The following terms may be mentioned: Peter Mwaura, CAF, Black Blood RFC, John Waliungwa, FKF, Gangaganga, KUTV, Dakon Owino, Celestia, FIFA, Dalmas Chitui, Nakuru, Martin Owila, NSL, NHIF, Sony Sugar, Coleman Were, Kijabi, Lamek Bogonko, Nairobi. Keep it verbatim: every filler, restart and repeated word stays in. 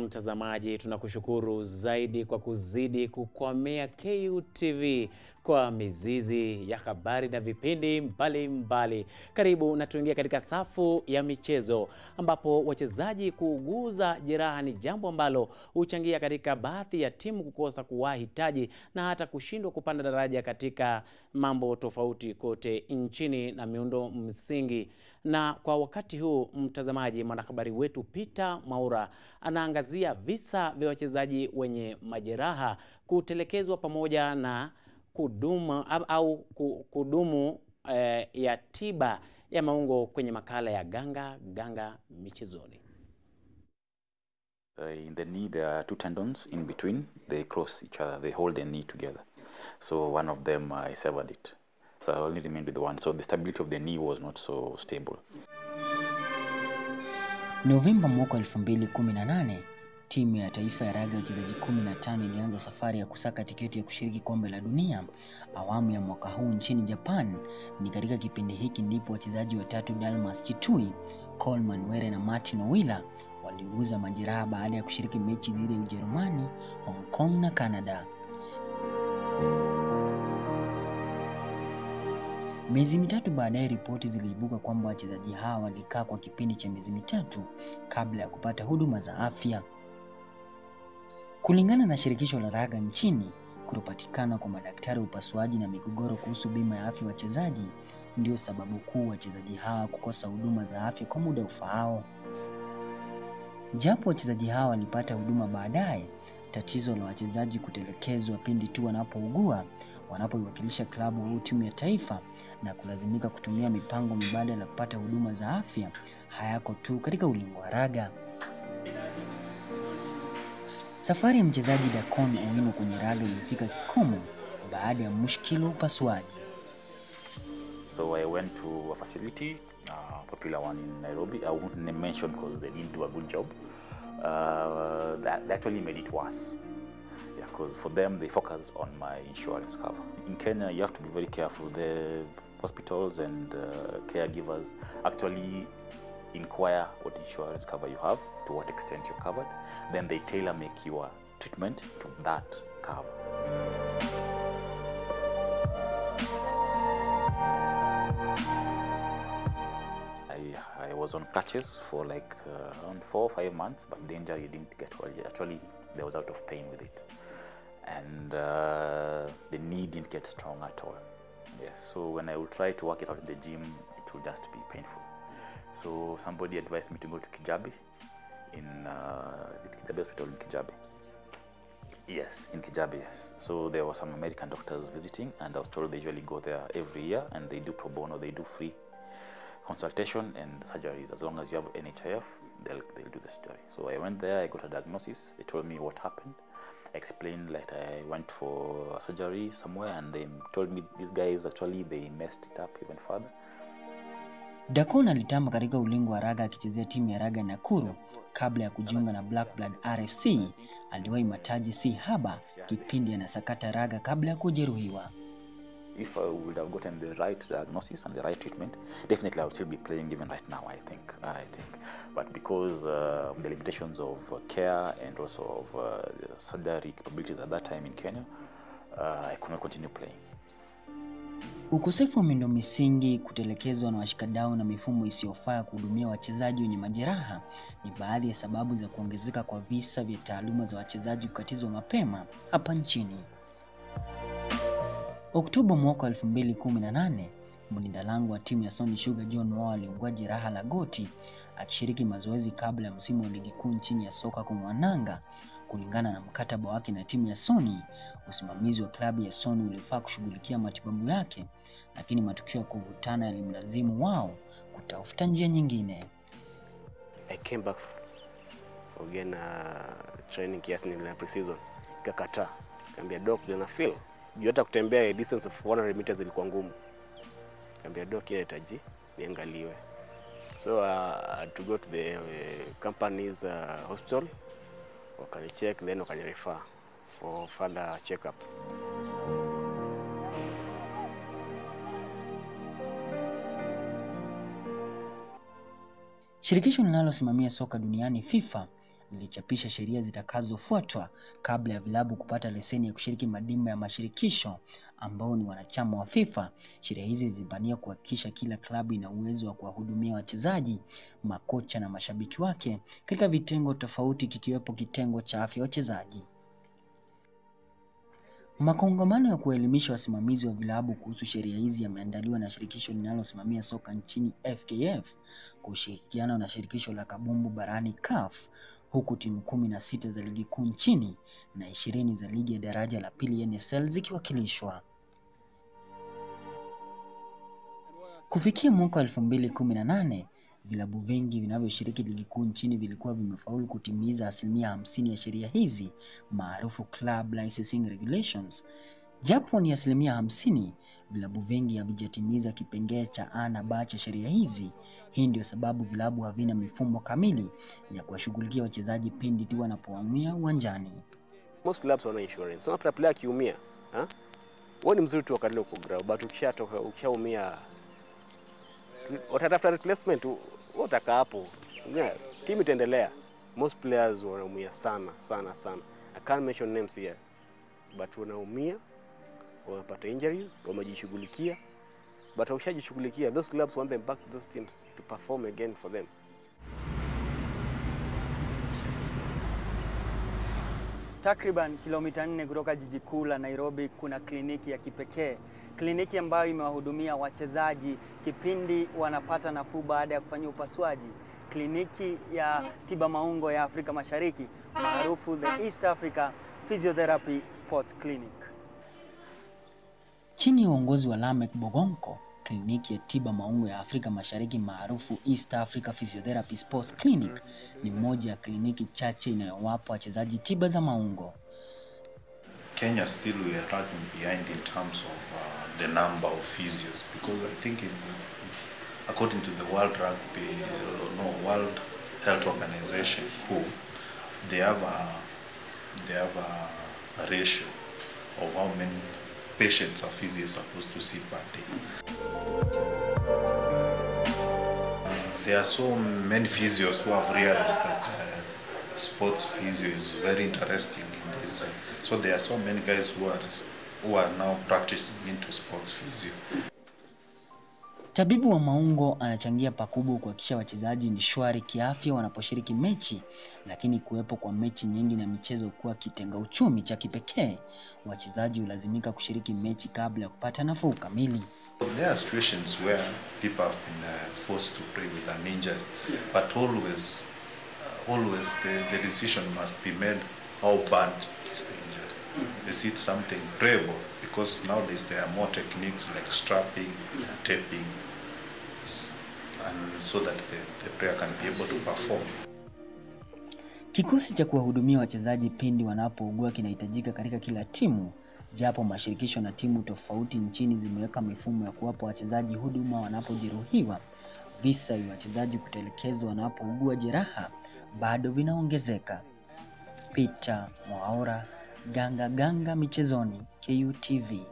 Mtazamaji, tunakushukuru zaidi kwa kuzidi kukwamea K U T V kwa mizizi ya habari na vipindi mbali mbali. Karibu na tuingia katika safu ya michezo ambapo wachezaji kuuguza jeraha ni jambo ambalo huchangia katika baadhi ya timu kukosa kuwahitaji na hata kushindwa kupanda daraja katika mambo tofauti kote nchini na miundo msingi. Na kwa wakati huu mtazamaji, mwanahabari wetu Peter Mwaura anaangazia visa vya wachezaji wenye majeraha kutelekezwa pamoja na kudumu au kudumu eh, ya tiba ya maungo kwenye makala ya ganga ganga michezoni. Uh, in the knee there are two tendons in between, they cross each other, they hold the knee together. So one of them I uh, severed it. So I only remained with one. So the stability of the knee was not so stable. Novemba mwaka elfu mbili kumi na nane, timu ya taifa ya raga wachezaji kumi na tano ilianza safari ya kusaka tiketi ya kushiriki kombe la dunia awamu ya mwaka huu nchini Japan. Ni katika kipindi hiki ndipo wachezaji watatu Dalmas Chitui, Coleman Were na Martin Owila waliuguza majeraha baada ya kushiriki mechi dhidi ya Ujerumani, Hong Kong na Canada. Miezi mitatu baadaye ripoti ziliibuka kwamba wachezaji hawa walikaa kwa kipindi cha miezi mitatu kabla ya kupata huduma za afya. Kulingana na shirikisho la raga nchini, kutopatikana kwa madaktari upasuaji na migogoro kuhusu bima ya afya wachezaji ndio sababu kuu wachezaji hawa kukosa huduma za afya kwa muda ufaao. Japo wachezaji hawa walipata huduma baadaye, tatizo la wachezaji kutelekezwa pindi tu wanapougua, wanapoiwakilisha klabu au timu ya taifa na kulazimika kutumia mipango mbadala kupata huduma za afya hayako tu katika ulingo wa raga. Safari ya mchezaji Dakon Owino kwenye raga ilifika kikomo baada ya mushkilo upasuaji. So I went to a facility, uh, popular one in Nairobi. I won't mention because they didn't do a good job. Uh, that, that actually made it worse. Yeah, because for them, they focus on my insurance cover. In Kenya, you have to be very careful. The hospitals and uh, caregivers actually inquire what insurance cover you have, to what extent you're covered. Then they tailor make your treatment to that cover. I, I was on crutches for like uh, around four or five months, but the injury didn't get well. Actually, I was out of pain with it. And uh, the knee didn't get strong at all. Yeah, so when I would try to work it out in the gym, it would just be painful. So somebody advised me to go to Kijabi, in uh, the Kijabi hospital in Kijabi. Yes, in Kijabi, yes. So there were some American doctors visiting, and I was told they usually go there every year, and they do pro bono, they do free consultation and surgeries. As long as you have N H I F, they'll, they'll do the surgery. So I went there, I got a diagnosis, they told me what happened. I explained that I went for a surgery somewhere, and they told me these guys actually, they messed it up even further. Dakon alitamba katika ulingo wa raga akichezea timu ya raga Nakuru kabla ya kujiunga na Black Blood R F C. Aliwahi mataji si haba kipindi anasakata raga kabla ya kujeruhiwa. If I would have gotten the right diagnosis and the right treatment, definitely I would still be playing even right now, I think. I think. But because uh, of the limitations of care and also of uh, surgery capabilities at that time in Kenya, uh, I could not continue playing. Ukosefu wa miundo misingi, kutelekezwa na washikadau na mifumo isiyofaa kuhudumia wachezaji wenye majeraha ni baadhi ya sababu za kuongezeka kwa visa vya taaluma za wachezaji kukatizwa mapema hapa nchini. Oktoba mwaka elfu mbili kumi na nane, mlinda lango wa timu ya Sony Sugar John Waliungwa jeraha la goti akishiriki mazoezi kabla ya msimu wa ligi kuu nchini ya soka kumwananga. Kulingana na mkataba wake na timu ya Sony, usimamizi wa klabu ya Sony ulifaa kushughulikia matibabu yake, lakini matukio ya kuvutana yalimlazimu wao kutafuta njia nyingine. I came back for again uh, training kiasi ni la pre-season. Nikakataa. Nikamwambia doc, "Nina feel juu hata kutembea a distance of one hundred meters ilikuwa ngumu." Nikamwambia doc, "Inahitaji niangaliwe." So uh, to go to the uh, company's uh, hospital. Can you check, then you can refer for further checkup. Shirikisho linalosimamia soka duniani FIFA lilichapisha sheria zitakazofuatwa kabla ya vilabu kupata leseni ya kushiriki madimba ya mashirikisho ambao ni wanachama wa FIFA. Sheria hizi zilibania kuhakikisha kila klabu ina uwezo wa kuwahudumia wachezaji, makocha na mashabiki wake katika vitengo tofauti, kikiwepo kitengo cha afya ya wachezaji. Makongamano ya kuelimisha wasimamizi wa vilabu kuhusu sheria hizi yameandaliwa na shirikisho linalosimamia soka nchini F K F kwa ushirikiano na shirikisho la kabumbu barani C A F, huku timu kumi na sita za ligi kuu nchini na ishirini za ligi ya daraja la pili N S L zikiwakilishwa. Kufikia mwaka elfu mbili kumi na nane, vilabu vingi vinavyoshiriki ligi kuu nchini vilikuwa vimefaulu kutimiza asilimia hamsini ya sheria hizi, maarufu club licensing regulations. Japo ni asilimia hamsini, vilabu vingi havijatimiza kipengee cha A na B cha sheria hizi. Hii ndio sababu vilabu havina mifumo kamili ya kuwashughulikia wachezaji pindi tu wanapoumia uwanjani. Most clubs wana insurance. Sio kila player kiumia, ha? Wao ni mzuri tu wakati uko ground, but ukishatoka ukishaumia watatafuta replacement, wataka hapo. Yeah, team itaendelea. Most players wanaumia sana, sana, sana. I can't mention names here. But wanaumia, wanapata injuries, wamejishughulikia. But wakishajishughulikia, those clubs want them back to those teams to perform again for them. Takriban kilomita nne kutoka jiji kuu la Nairobi kuna kliniki ya kipekee, kliniki ambayo imewahudumia wachezaji kipindi wanapata nafuu baada ya kufanya upasuaji, kliniki ya tiba maungo ya Afrika Mashariki maarufu the East Africa Physiotherapy Sports Clinic. Chini ya uongozi wa Lamek Bogonko, kliniki ya tiba maungo ya Afrika Mashariki maarufu East Africa Physiotherapy Sports Clinic ni moja ya kliniki chache inayowapa wachezaji tiba za maungo. Kenya still we are lagging behind in terms of uh, the number of physios, because I think in, according to the World Rugby no World Health Organization, who they have a they have a, a ratio of how many patients are physically supposed to see per day. There are so many physios who have realized that uh, sports physio is very interesting in this. Uh, so there are so many guys who are who are now practicing into sports physio. Tabibu wa maungo anachangia pakubwa kuhakikisha wachezaji ni shwari kiafya wanaposhiriki mechi, lakini kuwepo kwa mechi nyingi na michezo kuwa kitenga uchumi cha kipekee, wachezaji ulazimika kushiriki mechi kabla ya kupata nafuu kamili. There are situations where people have been uh, forced to play with an injury, but always uh, always the, the decision must be made how bad is the injury. Is it something playable? Because nowadays there are more techniques like strapping, yeah. taping, and so that the, the player can be able to perform. Kikosi cha kuwahudumia wachezaji pindi wanapougua kinahitajika katika kila timu, japo mashirikisho na timu tofauti nchini zimeweka mifumo ya kuwapa wachezaji huduma wanapojeruhiwa, visa vya wachezaji kutelekezwa wanapougua jeraha bado vinaongezeka. Peter Mwaura, ganga ganga michezoni, K U T V.